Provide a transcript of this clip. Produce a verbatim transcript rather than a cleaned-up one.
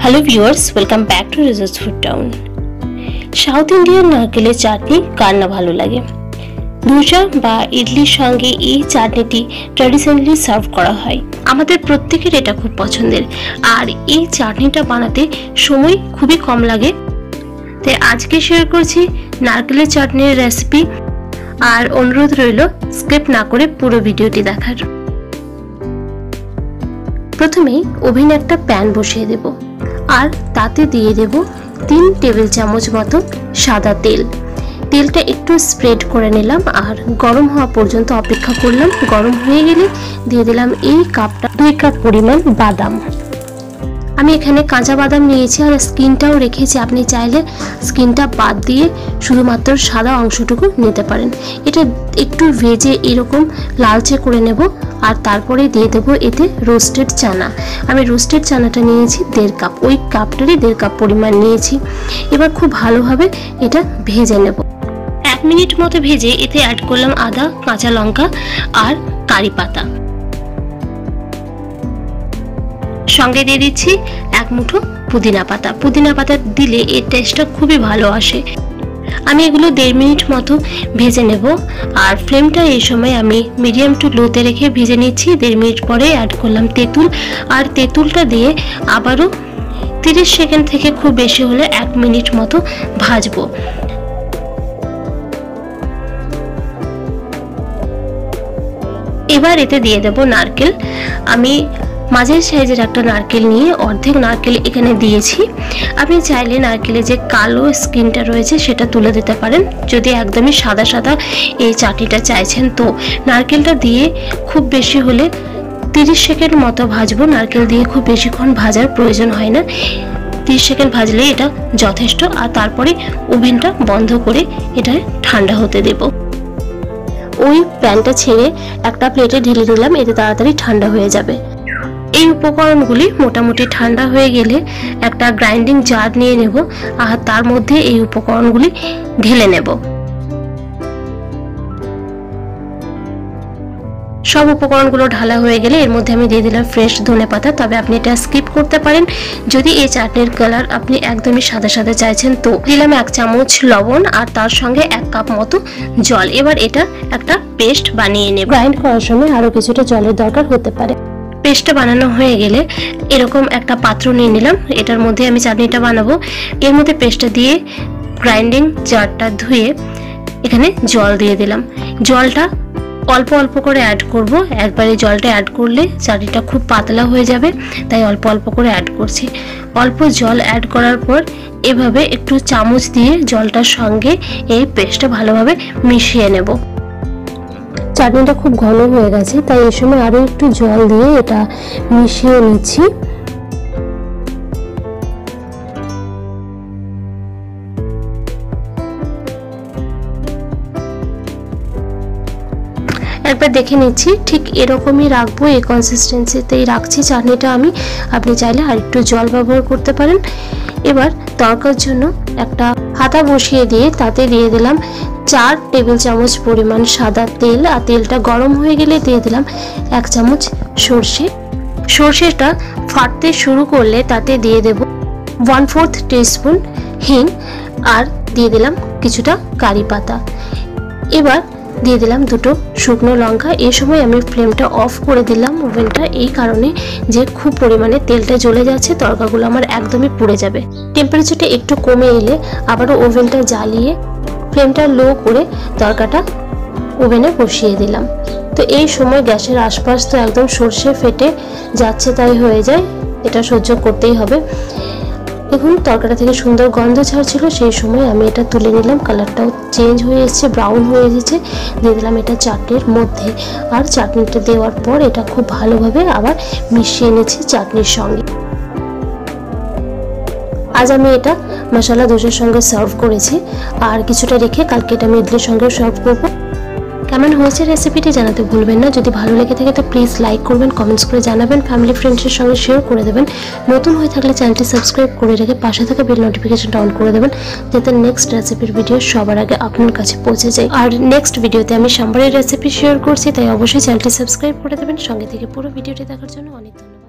Hello viewers, welcome back to Riju's food town. South Indian নারকেলের চাটনি কার না ভালো লাগে? ধোসা বা ইডলির সঙ্গে এই চাটনিটি ট্র্যাডিশনালি সার্ভ করা হয়। আমাদের প্রত্যেকের এটা খুব পছন্দের, আর এই চাটনিটা বানাতে সময় খুবই কম লাগে। তাই আজকে শেয়ার করছি নারকেলের চাটনির রেসিপি, আর অনুরোধ রইল স্কিপ না করে পুরো ভিডিওটি দেখার। প্রথমেই ওভেনে একটা প্যান বসিয়ে দেব, আর তাতে দিয়ে দেব তিন টেবিল চামচ মতো সাদা তেল। তেলটা একটু স্প্রেড করে নিলাম আর গরম হওয়া পর্যন্ত অপেক্ষা করলাম। গরম হয়ে গেলে দিয়ে দিলাম এই কাপটা দুই কাপ পরিমাণ বাদাম। আমি এখানে কাঁচা বাদাম নিয়েছি আর স্কিনটাও রেখেছি। আপনি চাইলে স্কিনটা বাদ দিয়ে শুধুমাত্র সাদা অংশটুকু নিতে পারেন। এটা একটু ভেজে এরকম লালচে করে নেব, আর তারপরে দিয়ে দেবো এতে রোস্টেড চানা। আমি রোস্টেড চানাটা নিয়েছি দেড় কাপ, ওই কাপটারই দেড় কাপ পরিমাণ নিয়েছি। এবার খুব ভালোভাবে এটা ভেজে নেব। এক মিনিট মতো ভেজে এতে অ্যাড করলাম আদা, কাঁচা লঙ্কা আর কারি পাতা। সঙ্গে দিয়ে দিচ্ছি এক মুঠো পুদিনা পাতা। পুদিনা পাতা দিলে এর টেস্টটা খুবই ভালো আসে। আমি এগুলো দেড় মিনিট মতো ভেজে নেব, আর ফ্লেমটা এই সময় আমি মিডিয়াম টু লোতে রেখে ভেজে নিচ্ছি। দেড় মিনিট পরে অ্যাড করলাম তেঁতুল, আর তেঁতুলটা দিয়ে আবারও তিরিশ সেকেন্ড থেকে খুব বেশি হলে এক মিনিট মতো ভাজবো। এবার এতে দিয়ে দেব নারকেল। আমি মাঝের সাইজের একটা নারকেল নিয়ে অর্ধেক নারকেল এখানে দিয়েছি। আপনি চাইলে নারকেলে যে কালো স্কিনটা রয়েছে সেটা তুলে দিতে পারেন, যদি একদমই সাদা সাদা এই চাটনিটা চাইছেন। তো নারকেলটা দিয়ে খুব বেশি হলে তিরিশ সেকেন্ড মতো ভাজবো। নারকেল দিয়ে খুব বেশিক্ষণ ভাজার প্রয়োজন হয় না, তিরিশ সেকেন্ড ভাজলে এটা যথেষ্ট। আর তারপরে ওভেনটা বন্ধ করে এটা ঠান্ডা হতে দেবো। ওই প্যানটা ছেড়ে একটা প্লেটে ঢেলে দিলাম, এতে তাড়াতাড়ি ঠান্ডা হয়ে যাবে। এই উপকরণগুলি মোটামুটি ঠান্ডা হয়ে গেলে একটা গ্রাইন্ডিং জার নিয়ে নেব, আর তার মধ্যে এই উপকরণগুলি ঢেলে নেব। সব উপকরণগুলো ঢালা হয়ে গেলে এর মধ্যে আমি দিয়ে দিলাম ফ্রেশ ধনে পাতা। তবে আপনি এটা স্কিপ করতে পারেন যদি এই চাটনির কালার আপনি একদমই সাদা সাদা চাইছেন। তো দিলাম এক চামচ লবণ, আর তার সঙ্গে এক কাপ মতো জল। এবার এটা একটা পেস্ট বানিয়ে নেব। গ্রাইন্ড করার সময় আরও কিছুটা জলের দরকার হতে পারে। পেস্টটা বানানো হয়ে গেলে এরকম একটা পাত্র নিয়ে নিলাম, এটার মধ্যে আমি চাটনিটা বানাবো। এর মধ্যে পেস্টটা দিয়ে গ্রাইন্ডিং জারটা ধুয়ে এখানে জল দিয়ে দিলাম। জলটা অল্প অল্প করে অ্যাড করব, একবারে জলটা অ্যাড করলে চাটনিটা খুব পাতলা হয়ে যাবে, তাই অল্প অল্প করে অ্যাড করছি। অল্প জল অ্যাড করার পর এভাবে একটু চামচ দিয়ে জলটার সঙ্গে এই পেস্টটা ভালোভাবে মিশিয়ে নেব। চাটনিটা খুব ঘন হয়ে গেছে, তাই এই সময় আরও একটু জল দিয়ে এটা মিশিয়ে নিচ্ছি। একবার দেখে নিচ্ছি, ঠিক এরকমই রাখবো, এই কনসিস্টেন্সিতেই রাখছি চাটনিটা আমি। আপনি চাইলে আর একটু জল ব্যবহার করতে পারেন। এবার তরকার জন্য একটা হাতা বসিয়ে দিয়ে তাতে দিয়ে দিলাম চার টেবিল চামচ পরিমাণ সাদা তেল, আর তেলটা গরম হয়ে গেলে দিয়ে দিলাম এক চামচ সর্ষে। সর্ষেটা ফাটতে শুরু করলে তাতে দিয়ে দেব ওয়ান ফোর্থ টিস্পুন হিং, আর দিয়ে দিলাম কিছুটা কারি পাতা। এবার দিয়ে দিলাম দুটো শুকনো লঙ্কা। এই সময় আমি ফ্লেমটা অফ করে দিলাম ওভেনটা, এই কারণে যে খুব পরিমাণে তেলটা জ্বলে যাচ্ছে, তরকাগুলো আমার একদমই পুড়ে যাবে। টেম্পারেচারটা একটু কমে এলে আবারও ওভেনটা জ্বালিয়ে ফ্লেমটা লো করে তরকাটা ওভেনে বসিয়ে দিলাম। তো এই সময় গ্যাসের আশপাশ তো একদম সর্ষে ফেটে যাচ্ছে, তাই হয়ে যায়, এটা সহ্য করতেই হবে। দেখুন তরকাটা থেকে সুন্দর গন্ধ ছাড়ছিল, সেই সময় আমি এটা তুলে নিলাম। কালারটাও চেঞ্জ হয়ে এসেছে, ব্রাউন হয়ে এসেছে। দিয়ে দিলাম এটা চাটনির মধ্যে, আর চাটনিটা দেওয়ার পর এটা খুব ভালোভাবে আবার মিশিয়ে নিচ্ছি চাটনির সঙ্গে। আজ আমি এটা মশলা দোসার সঙ্গে সার্ভ করেছি, আর কিছুটা রেখে কালকে এটা আমি ইডলির সঙ্গে সার্ভ করবো। কেমন হয়েছে রেসিপিটি জানাতে ভুলবেন না। যদি ভালো লেগে থাকে তো প্লিজ লাইক করবেন, কমেন্টস করে জানাবেন, ফ্যামিলি ফ্রেন্ডসের সঙ্গে শেয়ার করে দেবেন। নতুন হয়ে থাকলে চ্যানেলটি সাবস্ক্রাইব করে রেখে পাশে থাকা বেল নোটিফিকেশনটা অন করে দেবেন, যাতে নেক্সট রেসিপির ভিডিও সবার আগে আপনার কাছে পৌঁছে যায়। আর নেক্সট ভিডিওতে আমি সাম্বারের রেসিপি শেয়ার করছি, তাই অবশ্যই চ্যানেলটি সাবস্ক্রাইব করে দেবেন। সঙ্গে থেকে পুরো ভিডিওটি দেখার জন্য অনেক ধন্যবাদ।